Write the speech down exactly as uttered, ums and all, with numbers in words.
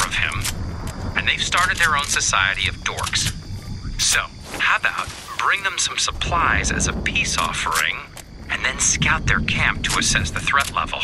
more of him. And they've started their own society of dorks. So, how about bring them some supplies as a peace offering, and then scout their camp to assess the threat level.